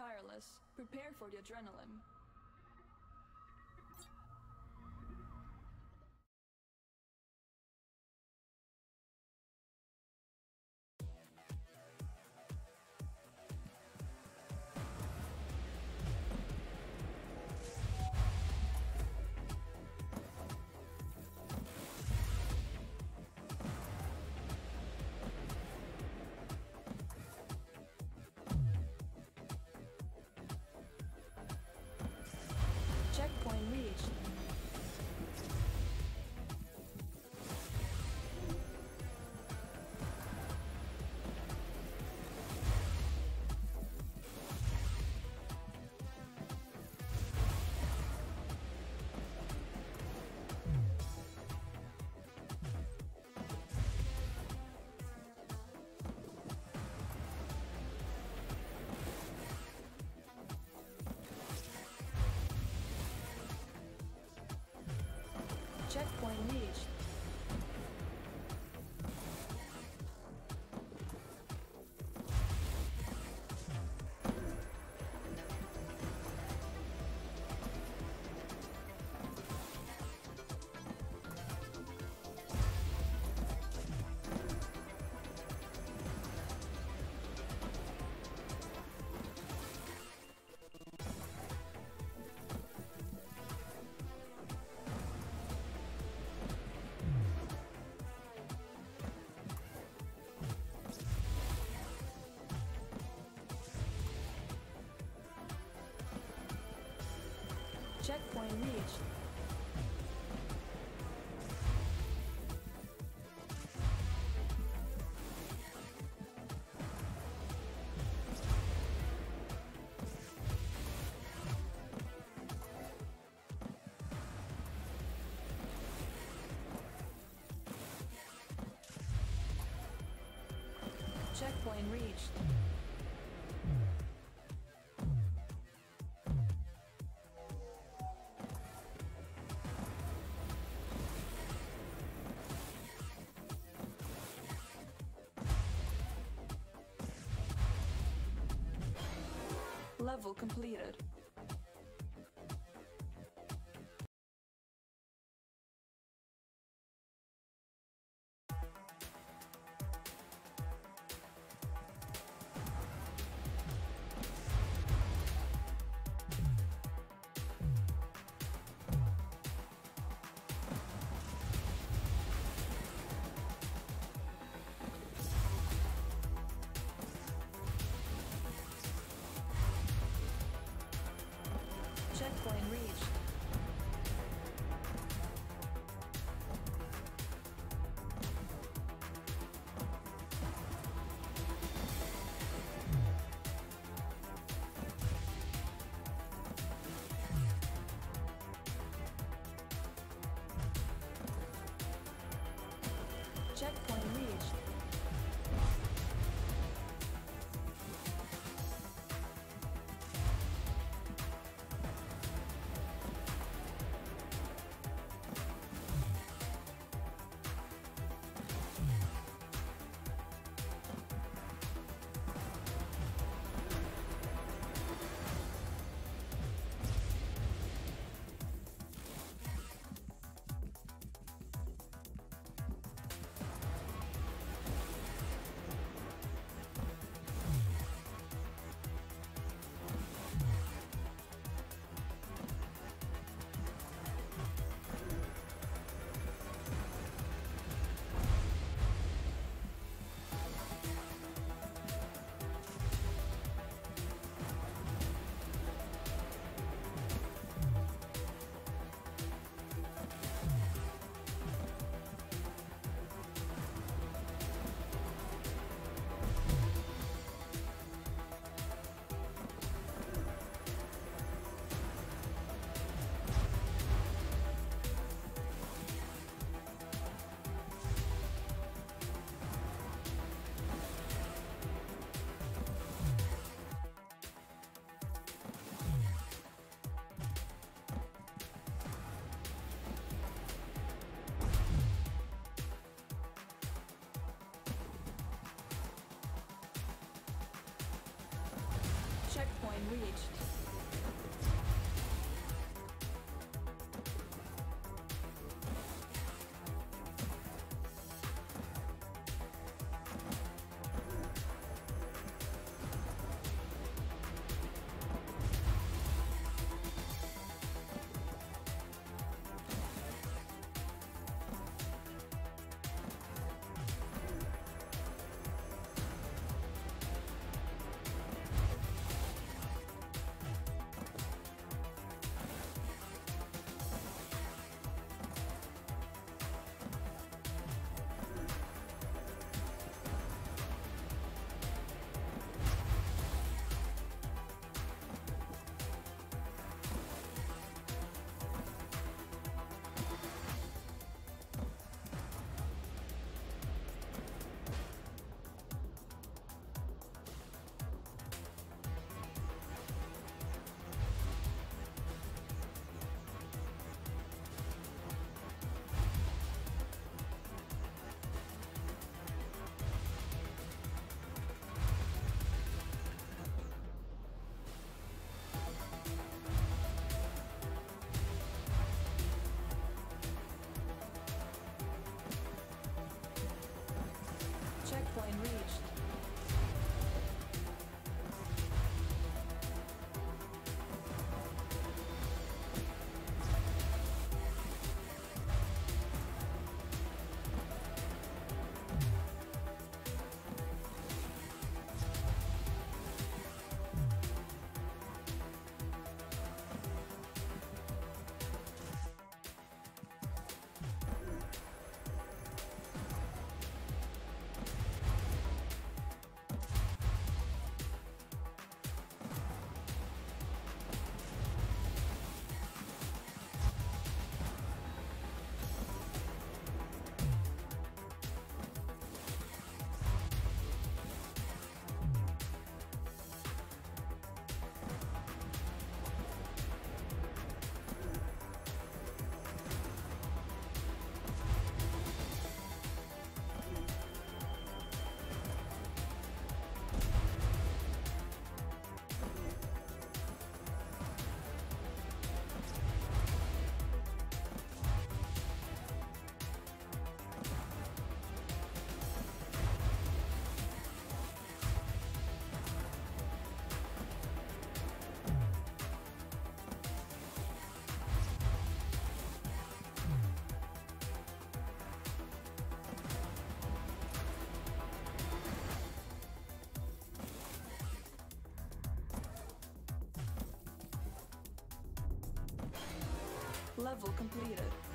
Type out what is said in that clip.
Tireless. Prepare for the adrenaline. Checkpoint reached. Checkpoint reached. Checkpoint reached. Checkpoint reached. Level completed. point reached. Checkpoint reached. Level completed.